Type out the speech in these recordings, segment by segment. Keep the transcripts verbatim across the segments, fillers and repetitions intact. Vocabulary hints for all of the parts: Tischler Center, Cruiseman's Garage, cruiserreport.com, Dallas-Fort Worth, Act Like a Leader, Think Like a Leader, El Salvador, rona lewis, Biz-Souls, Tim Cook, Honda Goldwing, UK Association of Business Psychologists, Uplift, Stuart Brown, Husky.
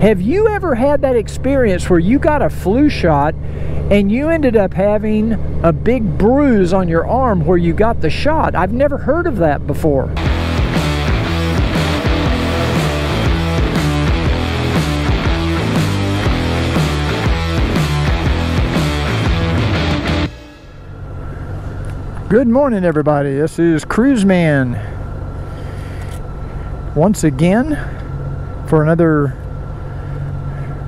Have you ever had that experience where you got a flu shot and you ended up having a big bruise on your arm where you got the shot? I've never heard of that before. Good morning, everybody. This is Cruiseman once again for another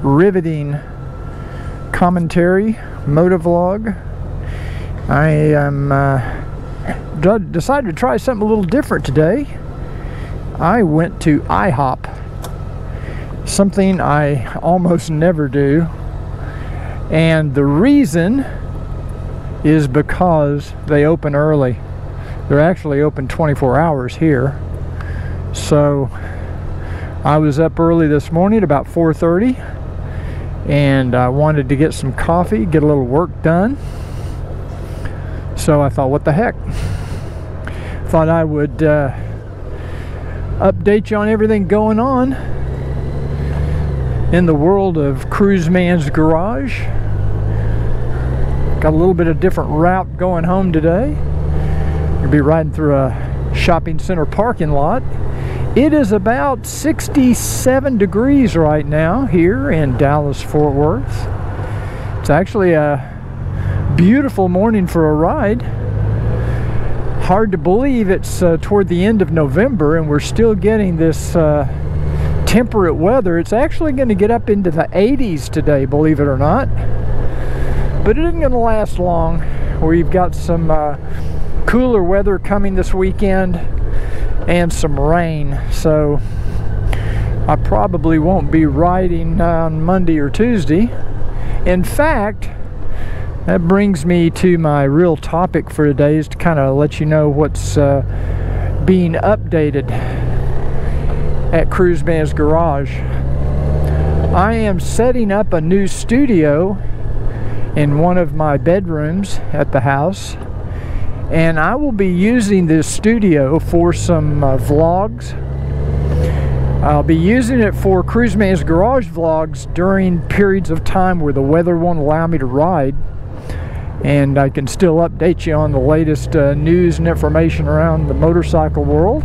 riveting commentary motovlog. I am uh, decided to try something a little different today. I went to I hop, something I almost never do, and the reason is because they open early. They're actually open twenty-four hours here. So I was up early this morning at about four thirty, and I wanted to get some coffee, get a little work done. So I thought, what the heck? Thought I would uh, update you on everything going on in the world of Cruiseman's Garage. Got a little bit of different route going home today. We'll be riding through a shopping center parking lot. It is about sixty-seven degrees right now here in Dallas-Fort Worth. It's actually a beautiful morning for a ride. Hard to believe it's uh, toward the end of November and we're still getting this uh, temperate weather. It's actually going to get up into the eighties today, believe it or not. But it isn't going to last long. We've got some uh, cooler weather coming this weekend and some rain. So I probably won't be riding on Monday or Tuesday. In fact, that brings me to my real topic for today, is to kind of let you know what's uh, being updated at Cruiseman's Garage. I am setting up a new studio in one of my bedrooms at the house, and I will be using this studio for some uh, vlogs. I'll be using it for Cruiseman's Garage vlogs during periods of time where the weather won't allow me to ride, and I can still update you on the latest uh, news and information around the motorcycle world.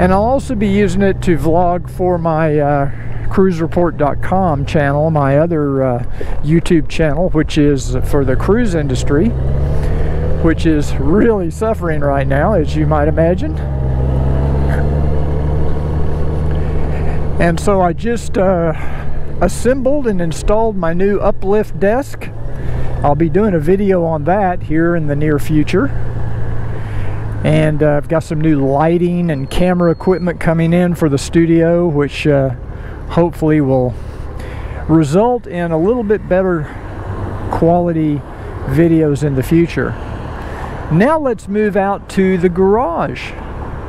And I'll also be using it to vlog for my uh, cruise report dot com channel, my other uh, YouTube channel, which is for the cruise industry, which is really suffering right now, as you might imagine. And so I just uh, assembled and installed my new Uplift desk. I'll be doing a video on that here in the near future. And uh, I've got some new lighting and camera equipment coming in for the studio, which uh, hopefully will result in a little bit better quality videos in the future. Now let's move out to the garage,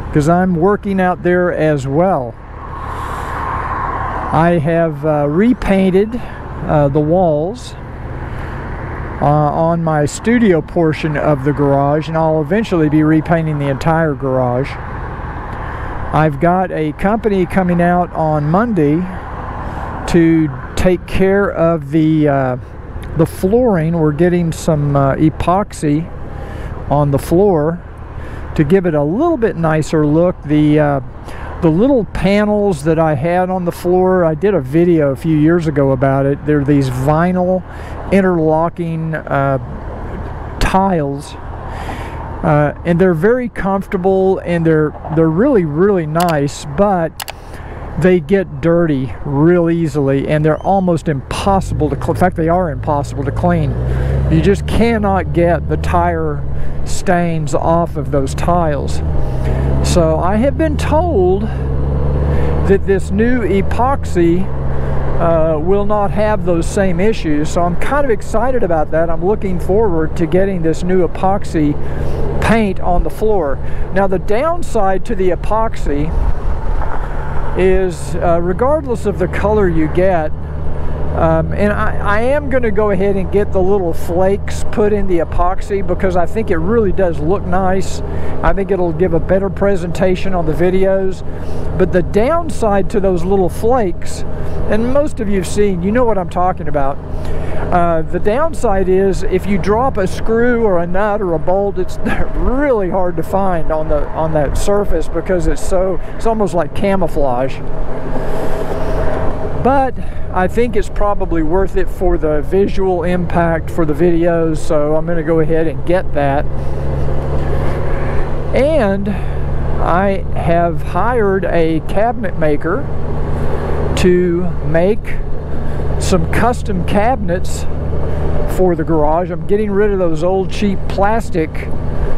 because I'm working out there as well. I have uh, repainted uh, the walls uh, on my studio portion of the garage, and I'll eventually be repainting the entire garage. I've got a company coming out on Monday to take care of the uh, the flooring. We're getting some uh, epoxy on the floor to give it a little bit nicer look. The uh, the little panels that I had on the floor, I did a video a few years ago about it. They're these vinyl interlocking uh, tiles. Uh, and they're very comfortable, and they're they're really really nice, but they get dirty real easily, and they're almost impossible to clean. In fact, they are impossible to clean. You just cannot get the tire stains off of those tiles. So I have been told that this new epoxy uh, will not have those same issues. So I'm kind of excited about that. I'm looking forward to getting this new epoxy paint on the floor. Now, the downside to the epoxy is uh, regardless of the color you get, Um, and I, I am going to go ahead and get the little flakes put in the epoxy because I think it really does look nice. I think it'll give a better presentation on the videos. But the downside to those little flakes, and most of you have seen, you know what I'm talking about. Uh, the downside is if you drop a screw or a nut or a bolt, it's really hard to find on the on that surface because it's so it's almost like camouflage. But I think it's probably worth it for the visual impact for the videos, so I'm going to go ahead and get that. And I have hired a cabinet maker to make some custom cabinets for the garage. I'm getting rid of those old cheap plastic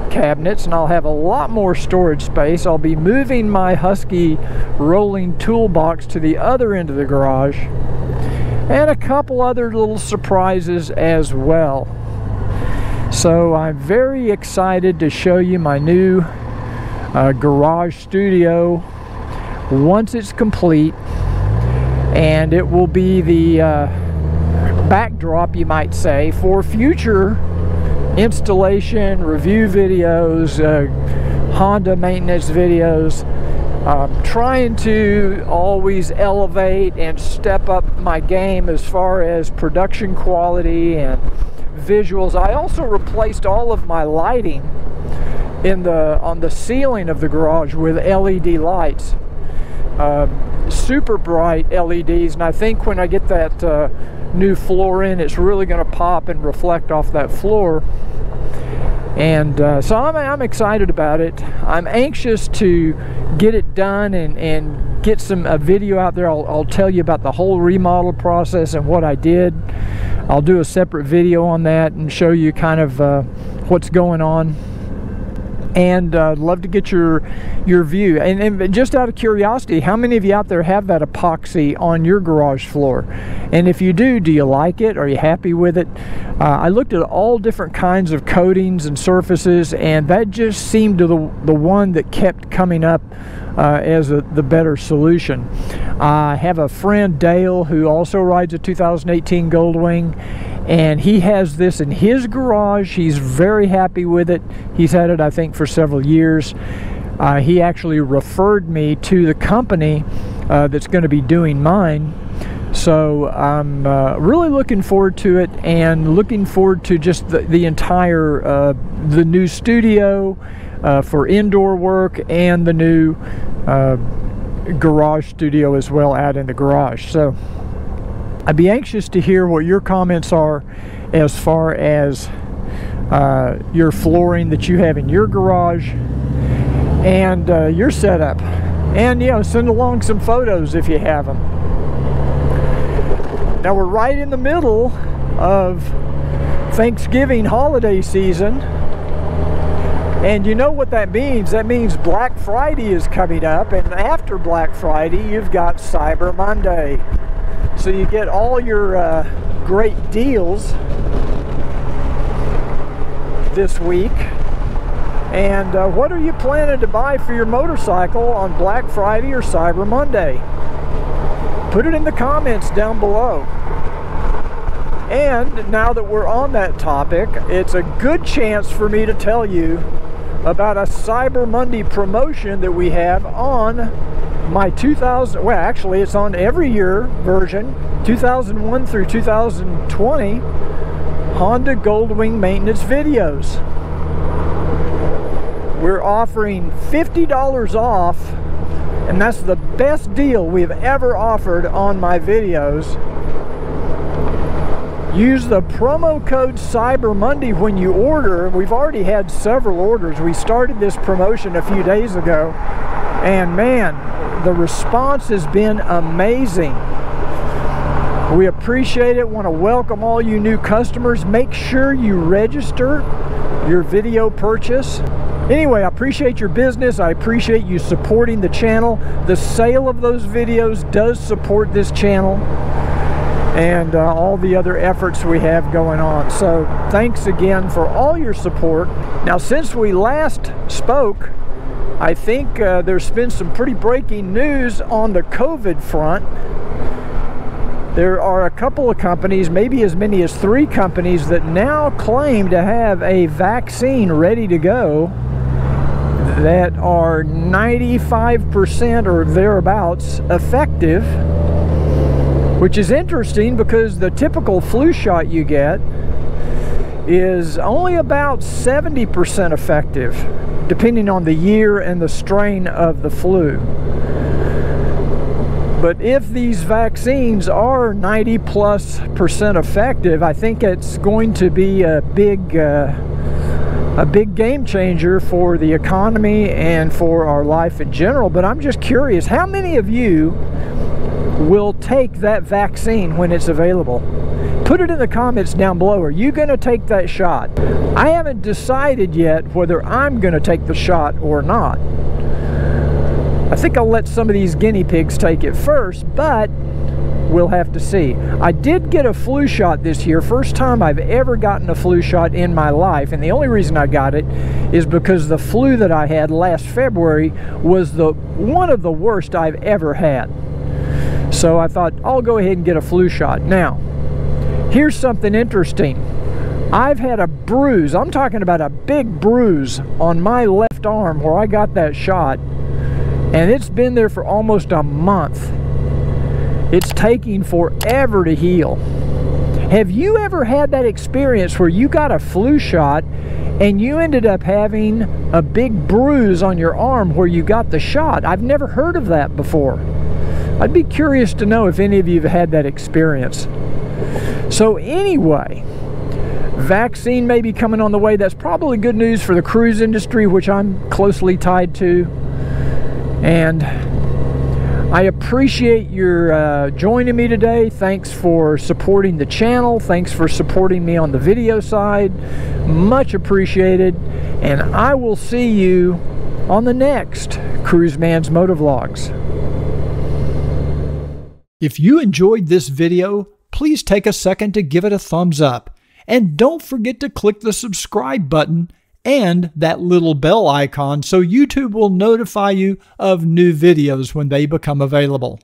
cabinets, and I'll have a lot more storage space. I'll be moving my Husky rolling toolbox to the other end of the garage, and a couple other little surprises as well. So I'm very excited to show you my new uh, garage studio once it's complete, and it will be the uh, backdrop, you might say, for future installation review videos, uh, Honda maintenance videos. I'm trying to always elevate and step up my game as far as production quality and visuals. I also replaced all of my lighting in the on the ceiling of the garage with L E D lights, um, super bright L E Ds, and I think when I get that uh, new floor in, it's really going to pop and reflect off that floor. And uh, so I'm, I'm excited about it. I'm anxious to get it done and, and get some a video out there. I'll, I'll tell you about the whole remodel process and what I did. I'll do a separate video on that and show you kind of uh, what's going on. And I'd uh, love to get your your view. And, and just out of curiosity, how many of you out there have that epoxy on your garage floor? And if you do, do you like it? Are you happy with it? Uh, I looked at all different kinds of coatings and surfaces, and that just seemed to the, the one that kept coming up uh, as a, the better solution. I have a friend, Dale, who also rides a two thousand eighteen Goldwing, and he has this in his garage. He's very happy with it. He's had it, I think, for several years. Uh, he actually referred me to the company uh, that's going to be doing mine. So I'm uh, really looking forward to it, and looking forward to just the, the entire, uh, the new studio uh, for indoor work, and the new uh, garage studio as well out in the garage. So I'd be anxious to hear what your comments are as far as uh, your flooring that you have in your garage and uh, your setup. And, you know, send along some photos if you have them. Now, we're right in the middle of Thanksgiving holiday season. And you know what that means. That means Black Friday is coming up. And after Black Friday, you've got Cyber Monday. So you get all your uh, great deals this week. And uh, what are you planning to buy for your motorcycle on Black Friday or Cyber Monday? Put it in the comments down below. And now that we're on that topic, it's a good chance for me to tell you about a Cyber Monday promotion that we have on my two thousand, well, actually it's on every year version, two thousand one through two thousand twenty Honda Goldwing maintenance videos. We're offering fifty dollars off, and that's the best deal we've ever offered on my videos. Use the promo code Cyber Monday when you order. We've already had several orders. We started this promotion a few days ago, and man, the response has been amazing. We appreciate it. Want to welcome all you new customers. Make sure you register your video purchase. Anyway, I appreciate your business. I appreciate you supporting the channel. The sale of those videos does support this channel and uh, all the other efforts we have going on. So thanks again for all your support. Now, since we last spoke, I think uh, there's been some pretty breaking news on the COVID front. There are a couple of companies, maybe as many as three companies, that now claim to have a vaccine ready to go that are ninety-five percent or thereabouts effective, which is interesting because the typical flu shot you get is only about seventy percent effective, depending on the year and the strain of the flu. But if these vaccines are ninety plus percent effective, I think it's going to be a big uh, a big game changer for the economy and for our life in general. But I'm just curious, how many of you will take that vaccine when it's available? Put it in the comments down below. Are you going to take that shot? I haven't decided yet whether I'm going to take the shot or not. I think I'll let some of these guinea pigs take it first, but we'll have to see. I did get a flu shot this year. First time I've ever gotten a flu shot in my life, and the only reason I got it is because the flu that I had last February was the one of the worst I've ever had. So I thought, I'll go ahead and get a flu shot. Now, here's something interesting. I've had a bruise. I'm talking about a big bruise on my left arm where I got that shot, and it's been there for almost a month. It's taking forever to heal. Have you ever had that experience where you got a flu shot and you ended up having a big bruise on your arm where you got the shot? I've never heard of that before. I'd be curious to know if any of you have had that experience. So anyway, vaccine may be coming on the way. That's probably good news for the cruise industry, which I'm closely tied to. And I appreciate your uh, joining me today. Thanks for supporting the channel. Thanks for supporting me on the video side. Much appreciated. And I will see you on the next Cruiseman's Motovlogs. If you enjoyed this video, please take a second to give it a thumbs up. And don't forget to click the subscribe button and that little bell icon so YouTube will notify you of new videos when they become available.